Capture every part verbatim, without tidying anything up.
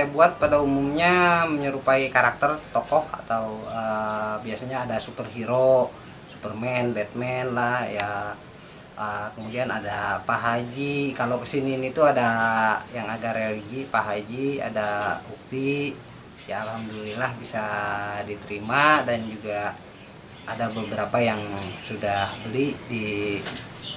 saya buat pada umumnya menyerupai karakter tokoh atau uh, biasanya ada superhero, Superman, Batman lah ya. Uh, kemudian ada Pak Haji. Kalau kesini itu ada yang ada religi, Pak Haji, ada Ukti. Ya alhamdulillah bisa diterima, dan juga ada beberapa yang sudah beli di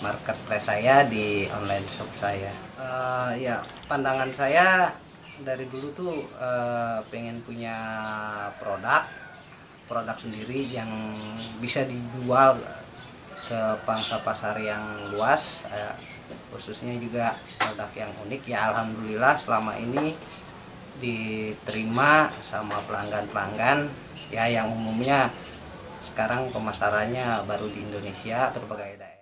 marketplace saya, di online shop saya. Uh, ya pandangan saya dari dulu tuh eh, pengen punya produk produk sendiri yang bisa dijual ke pangsa pasar yang luas, eh, khususnya juga produk yang unik. Ya alhamdulillah selama ini diterima sama pelanggan-pelanggan ya, yang umumnya sekarang pemasarannya baru di Indonesia, berbagai daerah.